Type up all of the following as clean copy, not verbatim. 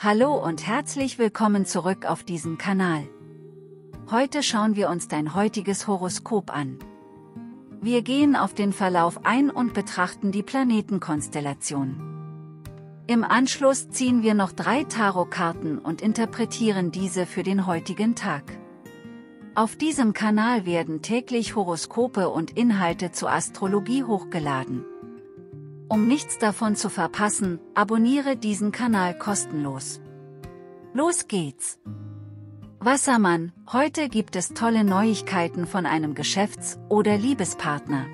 Hallo und herzlich willkommen zurück auf diesem Kanal. Heute schauen wir uns dein heutiges Horoskop an. Wir gehen auf den Verlauf ein und betrachten die Planetenkonstellation. Im Anschluss ziehen wir noch 3 Tarotkarten und interpretieren diese für den heutigen Tag. Auf diesem Kanal werden täglich Horoskope und Inhalte zur Astrologie hochgeladen. Um nichts davon zu verpassen, abonniere diesen Kanal kostenlos. Los geht's! Wassermann, heute gibt es tolle Neuigkeiten von einem Geschäfts- oder Liebespartner.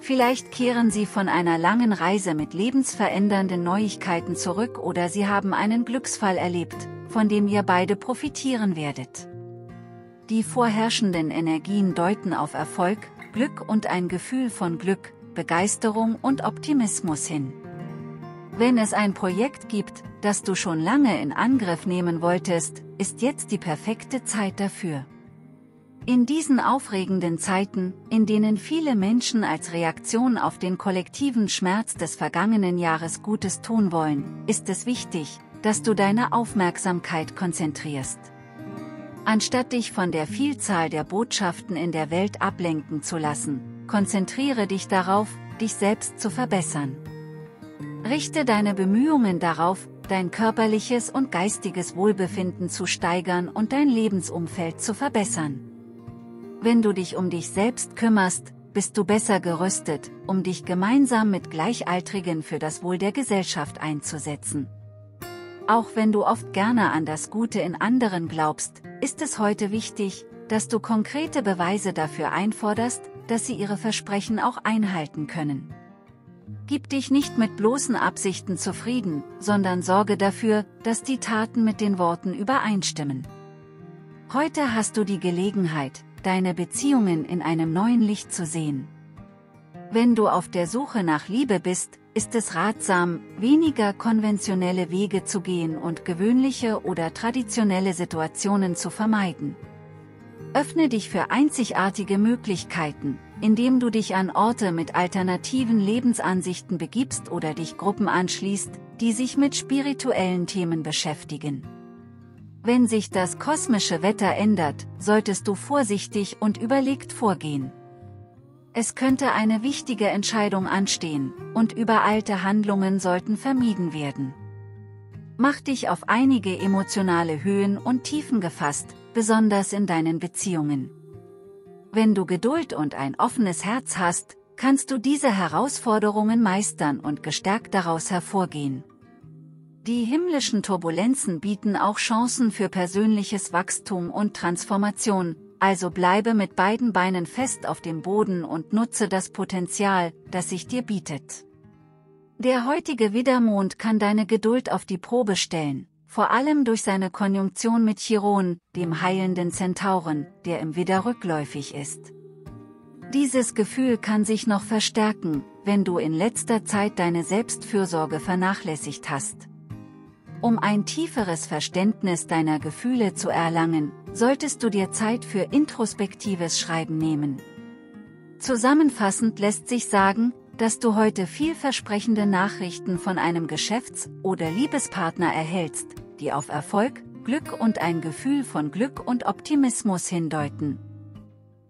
Vielleicht kehren Sie von einer langen Reise mit lebensverändernden Neuigkeiten zurück oder Sie haben einen Glücksfall erlebt, von dem ihr beide profitieren werdet. Die vorherrschenden Energien deuten auf Erfolg, Glück und ein Gefühl von Glück, Begeisterung und Optimismus hin. Wenn es ein Projekt gibt, das du schon lange in Angriff nehmen wolltest, ist jetzt die perfekte Zeit dafür. In diesen aufregenden Zeiten, in denen viele Menschen als Reaktion auf den kollektiven Schmerz des vergangenen Jahres Gutes tun wollen, ist es wichtig, dass du deine Aufmerksamkeit konzentrierst. Anstatt dich von der Vielzahl der Botschaften in der Welt ablenken zu lassen, konzentriere dich darauf, dich selbst zu verbessern. Richte deine Bemühungen darauf, dein körperliches und geistiges Wohlbefinden zu steigern und dein Lebensumfeld zu verbessern. Wenn du dich um dich selbst kümmerst, bist du besser gerüstet, um dich gemeinsam mit Gleichaltrigen für das Wohl der Gesellschaft einzusetzen. Auch wenn du oft gerne an das Gute in anderen glaubst, ist es heute wichtig, dass du konkrete Beweise dafür einforderst, dass sie ihre Versprechen auch einhalten können. Gib dich nicht mit bloßen Absichten zufrieden, sondern sorge dafür, dass die Taten mit den Worten übereinstimmen. Heute hast du die Gelegenheit, deine Beziehungen in einem neuen Licht zu sehen. Wenn du auf der Suche nach Liebe bist, ist es ratsam, weniger konventionelle Wege zu gehen und gewöhnliche oder traditionelle Situationen zu vermeiden. Öffne dich für einzigartige Möglichkeiten, indem du dich an Orte mit alternativen Lebensansichten begibst oder dich Gruppen anschließt, die sich mit spirituellen Themen beschäftigen. Wenn sich das kosmische Wetter ändert, solltest du vorsichtig und überlegt vorgehen. Es könnte eine wichtige Entscheidung anstehen, und übereilte Handlungen sollten vermieden werden. Mach dich auf einige emotionale Höhen und Tiefen gefasst, besonders in deinen Beziehungen. Wenn du Geduld und ein offenes Herz hast, kannst du diese Herausforderungen meistern und gestärkt daraus hervorgehen. Die himmlischen Turbulenzen bieten auch Chancen für persönliches Wachstum und Transformation, also bleibe mit beiden Beinen fest auf dem Boden und nutze das Potenzial, das sich dir bietet. Der heutige Widdermond kann deine Geduld auf die Probe stellen, vor allem durch seine Konjunktion mit Chiron, dem heilenden Zentauren, der im Widder rückläufig ist. Dieses Gefühl kann sich noch verstärken, wenn du in letzter Zeit deine Selbstfürsorge vernachlässigt hast. Um ein tieferes Verständnis deiner Gefühle zu erlangen, solltest du dir Zeit für introspektives Schreiben nehmen. Zusammenfassend lässt sich sagen, dass du heute vielversprechende Nachrichten von einem Geschäfts- oder Liebespartner erhältst, die auf Erfolg, Glück und ein Gefühl von Glück und Optimismus hindeuten.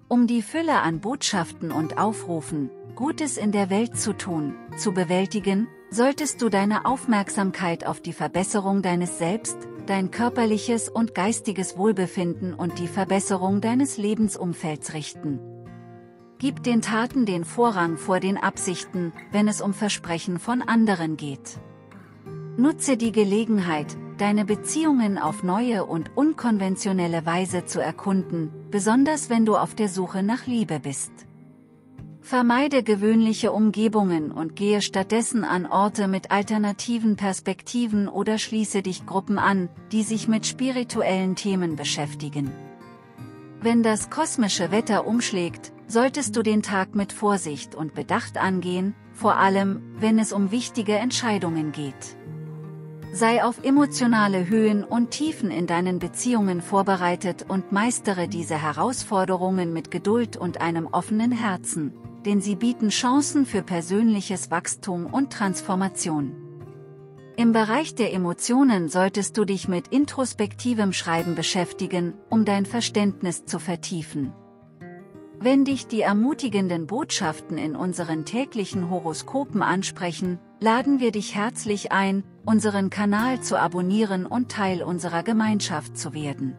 Um die Fülle an Botschaften und Aufrufen, Gutes in der Welt zu tun, zu bewältigen, solltest du deine Aufmerksamkeit auf die Verbesserung deines Selbst, dein körperliches und geistiges Wohlbefinden und die Verbesserung deines Lebensumfelds richten. Gib den Taten den Vorrang vor den Absichten, wenn es um Versprechen von anderen geht. Nutze die Gelegenheit, deine Beziehungen auf neue und unkonventionelle Weise zu erkunden, besonders wenn du auf der Suche nach Liebe bist. Vermeide gewöhnliche Umgebungen und gehe stattdessen an Orte mit alternativen Perspektiven oder schließe dich Gruppen an, die sich mit spirituellen Themen beschäftigen. Wenn das kosmische Wetter umschlägt, solltest du den Tag mit Vorsicht und Bedacht angehen, vor allem, wenn es um wichtige Entscheidungen geht. Sei auf emotionale Höhen und Tiefen in deinen Beziehungen vorbereitet und meistere diese Herausforderungen mit Geduld und einem offenen Herzen, denn sie bieten Chancen für persönliches Wachstum und Transformation. Im Bereich der Emotionen solltest du dich mit introspektivem Schreiben beschäftigen, um dein Verständnis zu vertiefen. Wenn dich die ermutigenden Botschaften in unseren täglichen Horoskopen ansprechen, laden wir dich herzlich ein, unseren Kanal zu abonnieren und Teil unserer Gemeinschaft zu werden.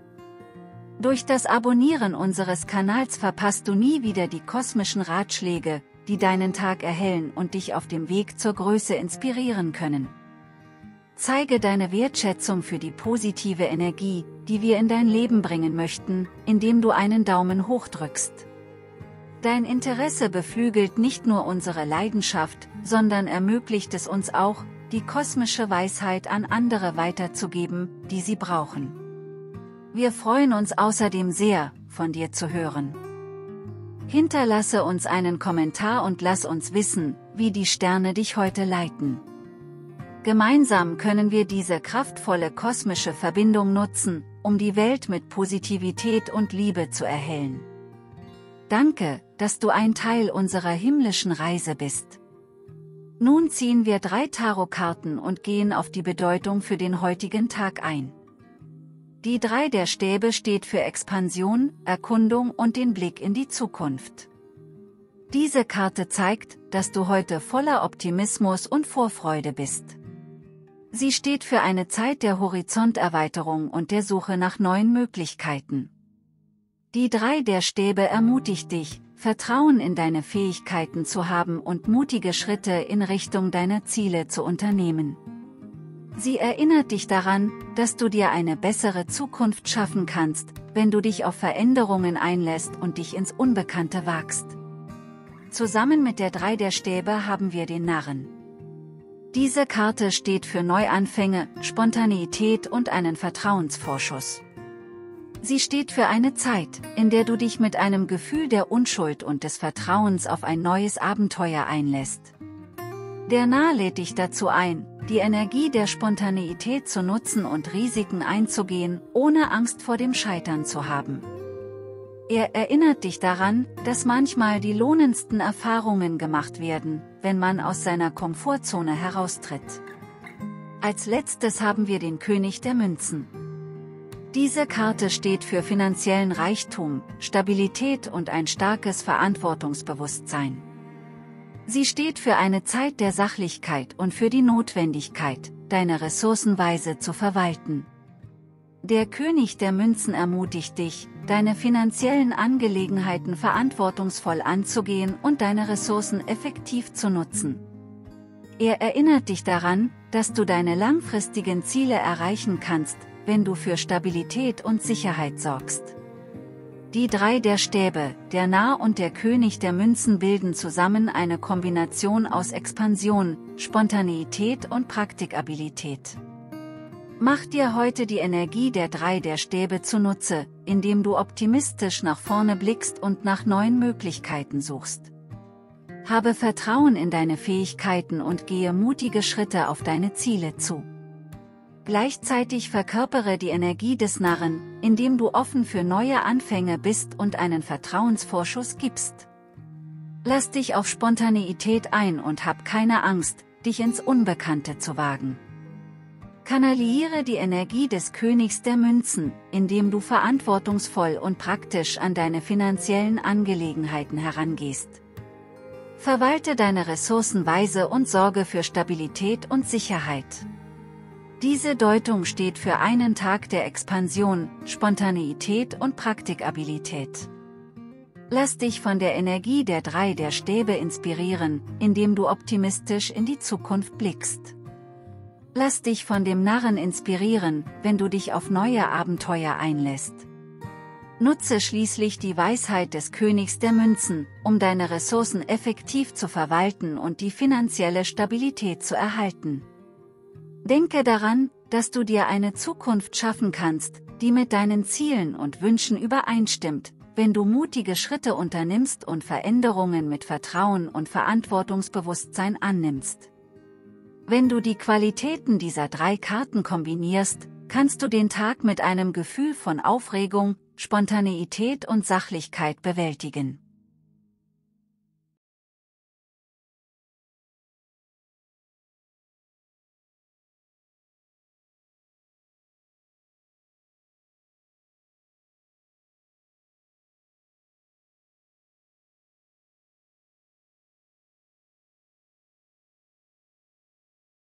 Durch das Abonnieren unseres Kanals verpasst du nie wieder die kosmischen Ratschläge, die deinen Tag erhellen und dich auf dem Weg zur Größe inspirieren können. Zeige deine Wertschätzung für die positive Energie, die wir in dein Leben bringen möchten, indem du einen Daumen hoch drückst. Dein Interesse beflügelt nicht nur unsere Leidenschaft, sondern ermöglicht es uns auch, die kosmische Weisheit an andere weiterzugeben, die sie brauchen. Wir freuen uns außerdem sehr, von dir zu hören. Hinterlasse uns einen Kommentar und lass uns wissen, wie die Sterne dich heute leiten. Gemeinsam können wir diese kraftvolle kosmische Verbindung nutzen, um die Welt mit Positivität und Liebe zu erhellen. Danke, dass du ein Teil unserer himmlischen Reise bist. Nun ziehen wir 3 Tarotkarten und gehen auf die Bedeutung für den heutigen Tag ein. Die 3 der Stäbe steht für Expansion, Erkundung und den Blick in die Zukunft. Diese Karte zeigt, dass du heute voller Optimismus und Vorfreude bist. Sie steht für eine Zeit der Horizonterweiterung und der Suche nach neuen Möglichkeiten. Die 3 der Stäbe ermutigt dich, Vertrauen in deine Fähigkeiten zu haben und mutige Schritte in Richtung deiner Ziele zu unternehmen. Sie erinnert dich daran, dass du dir eine bessere Zukunft schaffen kannst, wenn du dich auf Veränderungen einlässt und dich ins Unbekannte wagst. Zusammen mit der 3 der Stäbe haben wir den Narren. Diese Karte steht für Neuanfänge, Spontaneität und einen Vertrauensvorschuss. Sie steht für eine Zeit, in der du dich mit einem Gefühl der Unschuld und des Vertrauens auf ein neues Abenteuer einlässt. Der Narr lädt dich dazu ein, die Energie der Spontaneität zu nutzen und Risiken einzugehen, ohne Angst vor dem Scheitern zu haben. Er erinnert dich daran, dass manchmal die lohnendsten Erfahrungen gemacht werden, wenn man aus seiner Komfortzone heraustritt. Als letztes haben wir den König der Münzen. Diese Karte steht für finanziellen Reichtum, Stabilität und ein starkes Verantwortungsbewusstsein. Sie steht für eine Zeit der Sachlichkeit und für die Notwendigkeit, deine Ressourcen weise zu verwalten. Der König der Münzen ermutigt dich, deine finanziellen Angelegenheiten verantwortungsvoll anzugehen und deine Ressourcen effektiv zu nutzen. Er erinnert dich daran, dass du deine langfristigen Ziele erreichen kannst, wenn du für Stabilität und Sicherheit sorgst. Die 3 der Stäbe, der Narr und der König der Münzen bilden zusammen eine Kombination aus Expansion, Spontaneität und Praktikabilität. Mach dir heute die Energie der 3 der Stäbe zunutze, indem du optimistisch nach vorne blickst und nach neuen Möglichkeiten suchst. Habe Vertrauen in deine Fähigkeiten und gehe mutige Schritte auf deine Ziele zu. Gleichzeitig verkörpere die Energie des Narren, indem du offen für neue Anfänge bist und einen Vertrauensvorschuss gibst. Lass dich auf Spontaneität ein und hab keine Angst, dich ins Unbekannte zu wagen. Kanalisiere die Energie des Königs der Münzen, indem du verantwortungsvoll und praktisch an deine finanziellen Angelegenheiten herangehst. Verwalte deine Ressourcen weise und sorge für Stabilität und Sicherheit. Diese Deutung steht für einen Tag der Expansion, Spontaneität und Praktikabilität. Lass dich von der Energie der 3 der Stäbe inspirieren, indem du optimistisch in die Zukunft blickst. Lass dich von dem Narren inspirieren, wenn du dich auf neue Abenteuer einlässt. Nutze schließlich die Weisheit des Königs der Münzen, um deine Ressourcen effektiv zu verwalten und die finanzielle Stabilität zu erhalten. Denke daran, dass du dir eine Zukunft schaffen kannst, die mit deinen Zielen und Wünschen übereinstimmt, wenn du mutige Schritte unternimmst und Veränderungen mit Vertrauen und Verantwortungsbewusstsein annimmst. Wenn du die Qualitäten dieser 3 Karten kombinierst, kannst du den Tag mit einem Gefühl von Aufregung, Spontaneität und Sachlichkeit bewältigen.